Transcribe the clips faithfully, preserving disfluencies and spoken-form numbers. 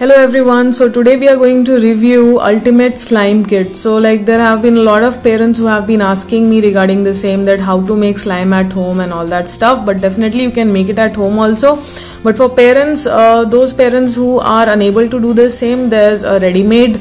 Hello everyone, so today we are going to review Ultimate Slime Kit. So like there have been a lot of parents who have been asking me regarding the same, that how to make slime at home and all that stuff. But definitely you can make it at home also, but for parents, uh, those parents who are unable to do the same, there's a ready-made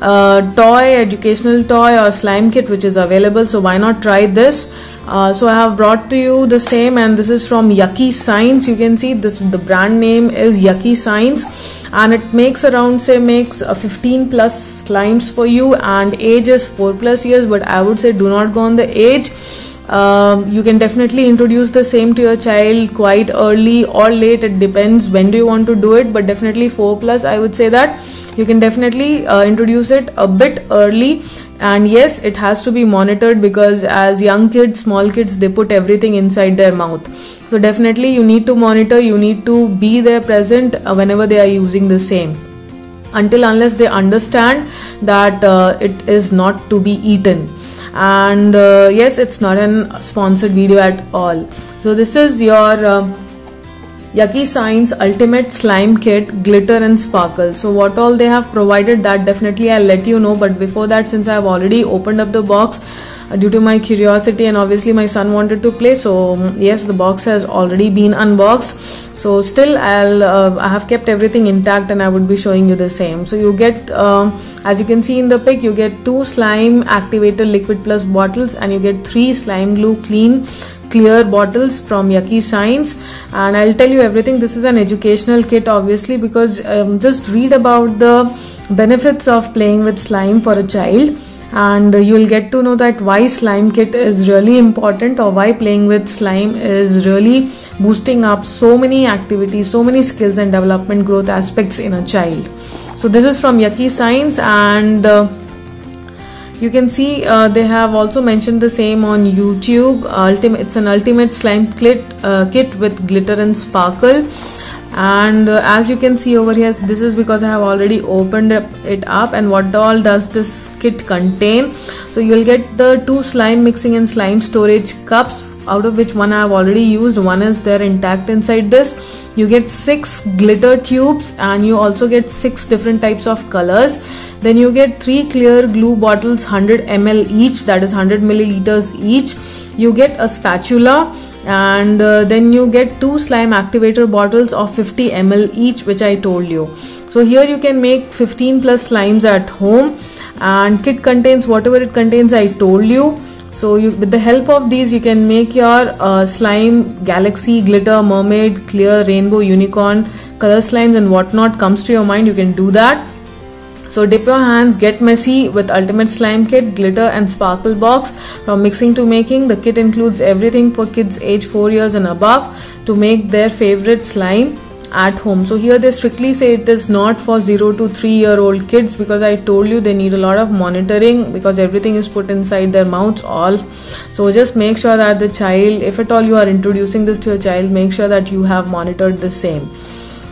uh, toy, educational toy or slime kit which is available, so why not try this. Uh, so I have brought to you the same, and this is from Yucky Science. You can see this, the brand name is Yucky Science, and it makes around say makes uh, fifteen plus slimes for you, and age is four plus years, but I would say do not go on the age. Uh, you can definitely introduce the same to your child quite early or late, it depends when do you want to do it, but definitely four plus I would say that you can definitely uh, introduce it a bit early. And yes, it has to be monitored, because as young kids, small kids, they put everything inside their mouth. So definitely you need to monitor, you need to be there present whenever they are using the same, until unless they understand that uh, it is not to be eaten. And uh, yes, it's not a sponsored video at all. So this is your uh, Yucky Science Ultimate Slime Kit Glitter and Sparkle. So what all they have provided, that definitely I'll let you know, but before that, since I've already opened up the box uh, due to my curiosity, and obviously my son wanted to play, so yes, the box has already been unboxed. So still I'll uh, I have kept everything intact, and I would be showing you the same. So you get uh, as you can see in the pic, you get two slime activated liquid plus bottles, and you get three slime glue clean clear bottles from Yucky Science. And I'll tell you everything. This is an educational kit obviously, because um, just read about the benefits of playing with slime for a child, and you'll get to know that why slime kit is really important, or why playing with slime is really boosting up so many activities, so many skills and development growth aspects in a child. So this is from Yucky Science, and uh, you can see uh, they have also mentioned the same on YouTube. Ultimate, it's an ultimate slime kit, uh, kit with glitter and sparkle. And uh, as you can see over here, this is because I have already opened it up. And what all does this kit contain? So you'll get the two slime mixing and slime storage cups, out of which one I have already used, one is there intact inside this. You get six glitter tubes, and you also get six different types of colors. Then you get three clear glue bottles, one hundred milliliters each, that is one hundred milliliters each. You get a spatula, and uh, then you get two slime activator bottles of fifty milliliters each, which I told you. So here you can make fifteen plus slimes at home, and kit contains whatever it contains I told you. So you, with the help of these, you can make your uh, slime, galaxy, glitter, mermaid, clear, rainbow, unicorn, color slimes and whatnot comes to your mind, you can do that. So dip your hands, get messy with Ultimate Slime Kit Glitter and Sparkle Box. From mixing to making, the kit includes everything for kids age four years and above to make their favorite slime at home. So here they strictly say it is not for zero to three year old kids, because I told you they need a lot of monitoring, because everything is put inside their mouths all. So just make sure that the child, if at all you are introducing this to your child, make sure that you have monitored the same.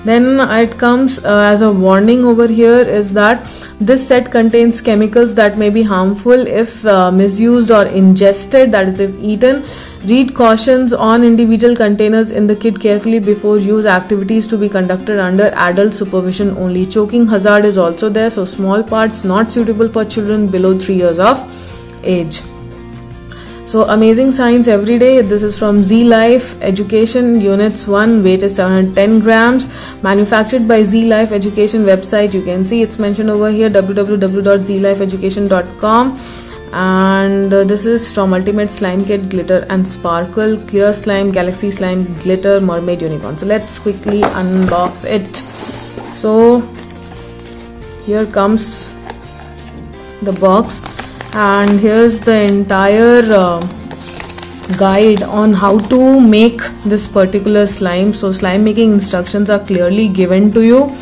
Then it comes uh, as a warning over here, is that this set contains chemicals that may be harmful if uh, misused or ingested, that is if eaten. Read cautions on individual containers in the kit carefully before use. Activities to be conducted under adult supervision only. Choking hazard is also there, so small parts not suitable for children below three years of age. So amazing science every day. This is from Z Life Education, units one, weight is seven hundred ten grams, manufactured by Z Life Education website. You can see it's mentioned over here, w w w dot z life education dot com. And uh, this is from Ultimate Slime Kit Glitter and Sparkle, clear slime, galaxy slime, glitter, mermaid, unicorn. So let's quickly unbox it. So here comes the box, and here's the entire uh, guide on how to make this particular slime. So slime making instructions are clearly given to you.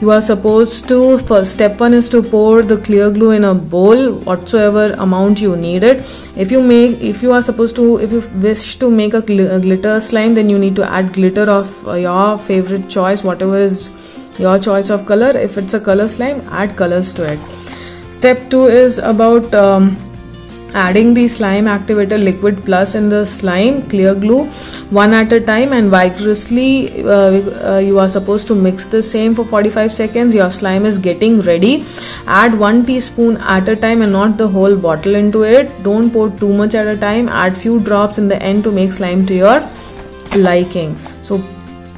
You are supposed to, first step one is to pour the clear glue in a bowl, whatsoever amount you need it. If you make, if you are supposed to, if you wish to make a, gl a glitter slime, then you need to add glitter of uh, your favorite choice, whatever is your choice of color. If it's a color slime, add colors to it. Step two is about um, adding the slime activator liquid plus in the slime clear glue one at a time, and vigorously uh, uh, you are supposed to mix the same for forty-five seconds. Your slime is getting ready. Add one teaspoon at a time and not the whole bottle into it. Don't pour too much at a time. Add few drops in the end to make slime to your liking. So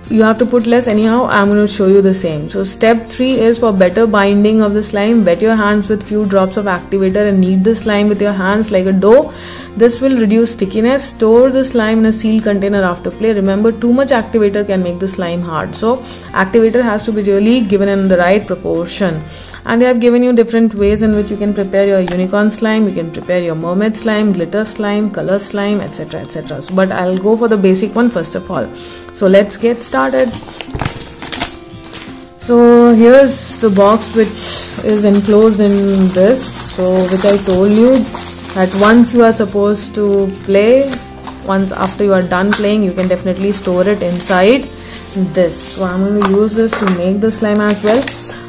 you have to put less anyhow. I'm going to show you the same. So step three is for better binding of the slime. Wet your hands with few drops of activator and knead the slime with your hands like a dough. This will reduce stickiness. Store the slime in a sealed container after play. Remember, too much activator can make the slime hard, so activator has to be really given in the right proportion. And they have given you different ways in which you can prepare your unicorn slime, you can prepare your mermaid slime, glitter slime, color slime, etc, et cetera. So, but I'll go for the basic one first of all. So let's get started. So here's the box which is enclosed in this, so which I told you that once you are supposed to play, once after you are done playing, you can definitely store it inside this. So I'm going to use this to make the slime as well.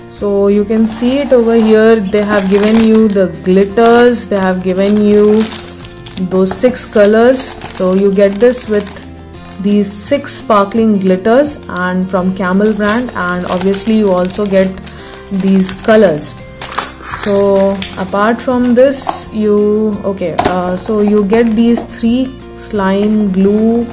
So you can see it over here. They have given you the glitters, they have given you those six colors. So you get this with these six sparkling glitters and from Camel brand, and obviously you also get these colors. So apart from this, you okay uh, so you get these three slime glue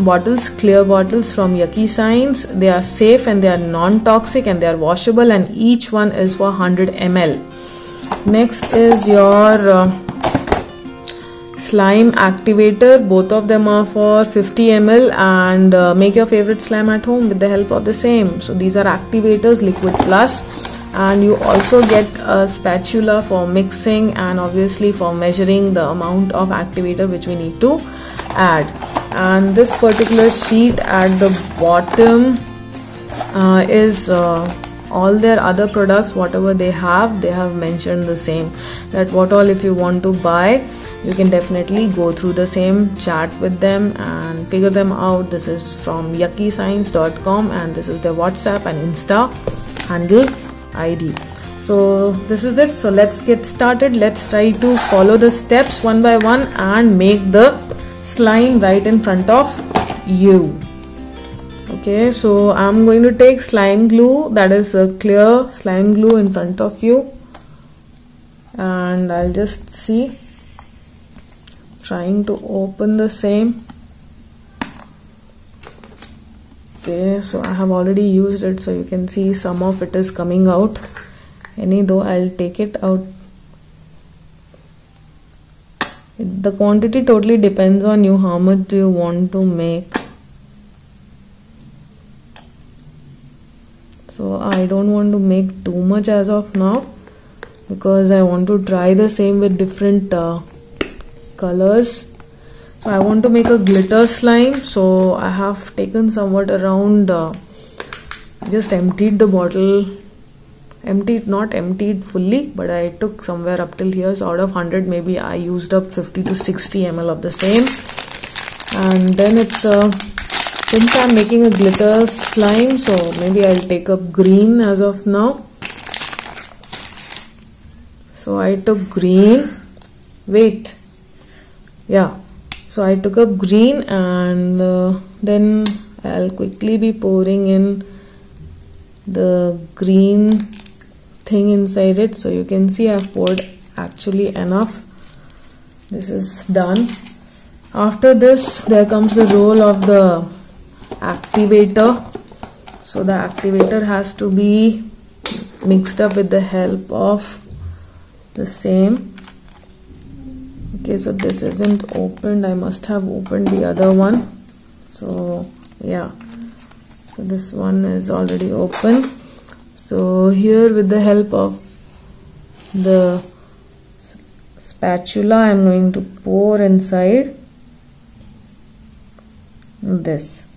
bottles, clear bottles from Yucky Science. They are safe and they are non-toxic and they are washable, and each one is for one hundred milliliters. Next is your uh, slime activator. Both of them are for fifty milliliters, and uh, make your favorite slime at home with the help of the same. So these are activators liquid plus, and you also get a spatula for mixing and obviously for measuring the amount of activator which we need to add. And this particular sheet at the bottom uh, is uh, all their other products, whatever they have, they have mentioned the same, that what all if you want to buy, you can definitely go through the same chat with them and figure them out. This is from yucky science dot com, and this is their WhatsApp and Insta handle I D. So this is it. So let's get started. Let's try to follow the steps one by one and make the slime right in front of you. Okay, so I'm going to take slime glue, that is a clear slime glue, in front of you, and I'll just see, trying to open the same. Okay, so I have already used it, so you can see some of it is coming out. Anyhow, I'll take it out. The quantity totally depends on you, how much do you want to make. So I don't want to make too much as of now, because I want to try the same with different uh, colors. So I want to make a glitter slime, so I have taken somewhat around, uh, just emptied the bottle, emptied, not emptied fully, but I took somewhere up till here. So out of one hundred, maybe I used up fifty to sixty milliliters of the same. And then it's, uh, since I'm making a glitter slime, so maybe I'll take up green as of now. So I took green, wait, yeah. So I took up green, and uh, then I'll quickly be pouring in the green thing inside it. So you can see I've poured actually enough. This is done. After this, there comes the role of the activator. So the activator has to be mixed up with the help of the same. Okay, so this isn't opened. I must have opened the other one. So yeah, so this one is already open. So here, with the help of the spatula, I'm going to pour inside this.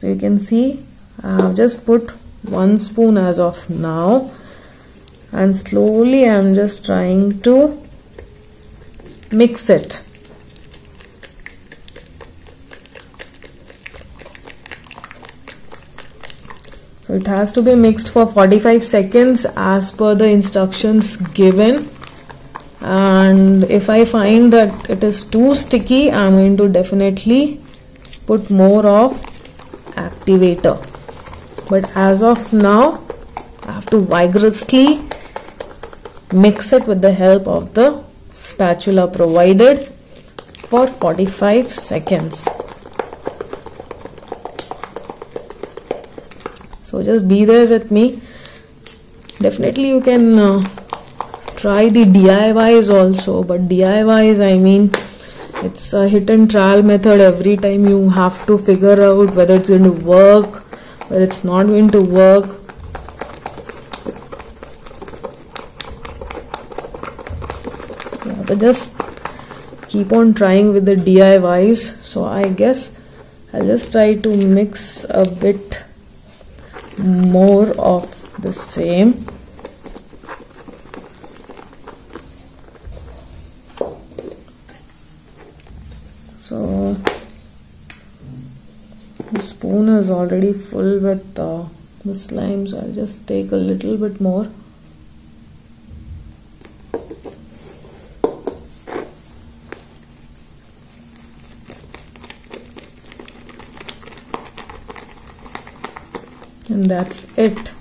So you can see I have just put one spoon as of now, and slowly I'm just trying to mix it. So it has to be mixed for forty-five seconds as per the instructions given, and if I find that it is too sticky, I am going to definitely put more of activator. But as of now, I have to vigorously mix it with the help of the spatula provided for forty-five seconds. So just be there with me. Definitely you can uh, try the D I Ys also, but D I Ys, I mean, it's a hit and trial method. Every time you have to figure out whether it's going to work, whether it's not going to work. Yeah, but just keep on trying with the D I Ys. So I guess I'll just try to mix a bit more of the same. So the spoon is already full with uh, the slime, so I'll just take a little bit more. And that's it.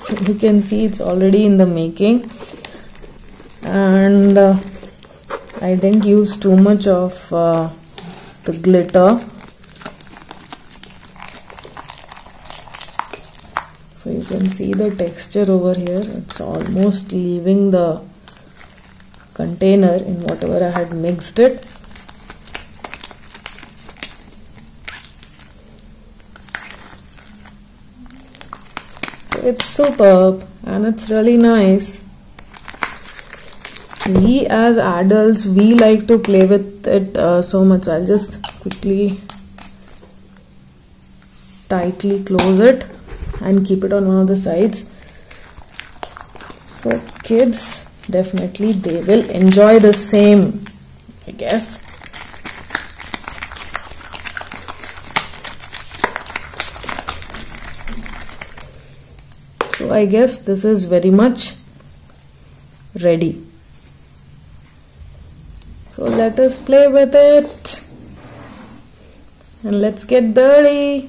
So you can see it's already in the making, and uh, I didn't use too much of uh, the glitter. So you can see the texture over here, it's almost leaving the container in whatever I had mixed it. So it's superb and it's really nice. We as adults, we like to play with it uh, so much. I'll just quickly tightly close it and keep it on one of the sides. For kids, definitely they will enjoy the same, I guess. So I guess this is very much ready. So let us play with it and let's get dirty.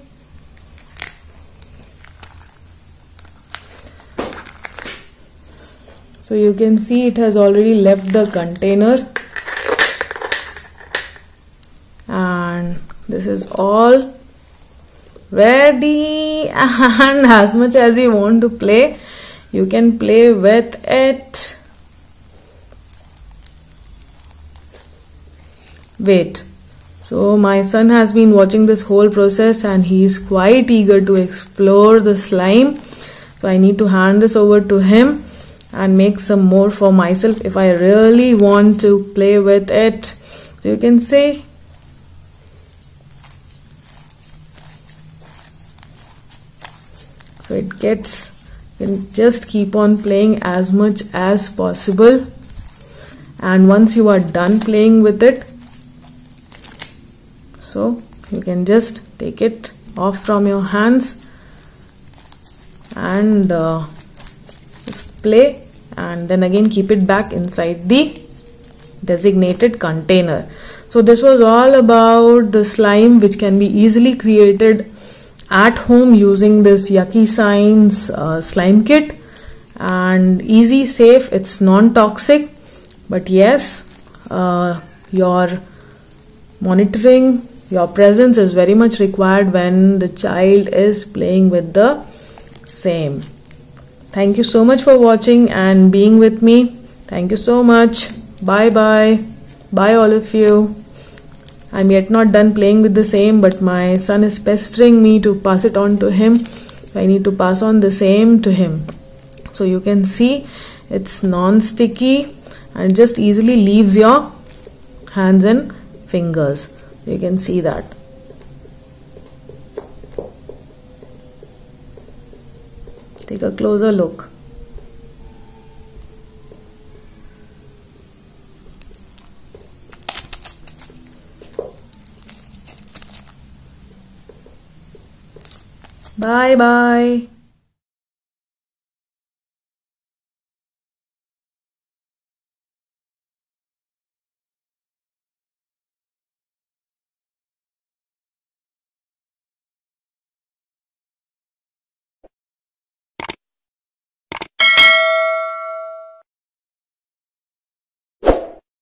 So you can see it has already left the container, and this is all ready. And as much as you want to play, you can play with it. Wait, so my son has been watching this whole process and he is quite eager to explore the slime, so I need to hand this over to him and make some more for myself if I really want to play with it. So you can see so it gets, you can just keep on playing as much as possible, and once you are done playing with it, so you can just take it off from your hands and uh, play, and then again keep it back inside the designated container. So this was all about the slime, which can be easily created at home using this Yucky Science uh, slime kit. And easy, safe, it's non-toxic, but yes, uh, your monitoring, your presence is very much required when the child is playing with the same. Thank you so much for watching and being with me. Thank you so much. Bye bye. Bye all of you. I'm yet not done playing with the same, but my son is pestering me to pass it on to him. I need to pass on the same to him. So you can see it's non-sticky and just easily leaves your hands and fingers. You can see that. Take a closer look. Bye bye.